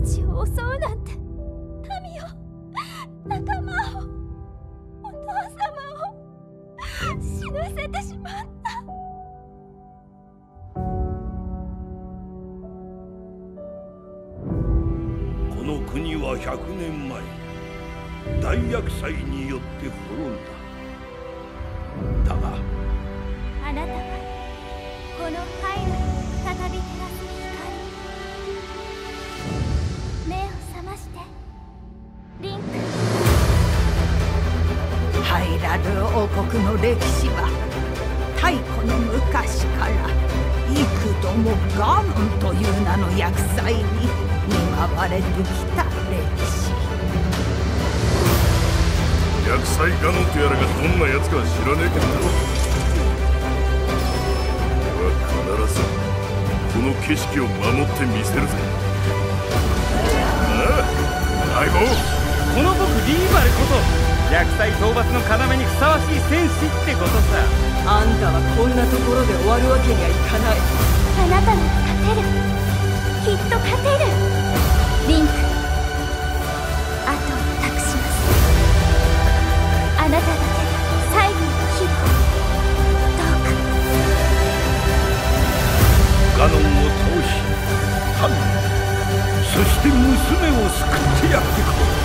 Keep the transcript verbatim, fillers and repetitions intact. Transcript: たちを襲うなんて、民を、仲間を、お父様を死なせてしまった。この国はひゃくねんまえ、大厄災によって滅んだ。だがあなたはこの灰が再び照らす目を覚まして、リンク。ハイラル王国の歴史は太古の昔から、幾度もガノンという名の厄災に見舞われてきた歴史。厄災ガノンとやらがどんなやつか知らねえけど、俺は必ずこの景色を守ってみせるぜ。相棒、この僕リーバルこそ厄災討伐の要にふさわしい戦士ってことさ。あんたはこんなところで終わるわけにはいかない。あなたに勝てる、きっと勝てる。リンク、あとを託します。あなただけが最後の希望。どうかガノンを倒し、ハン、そして娘を救ってやってこい。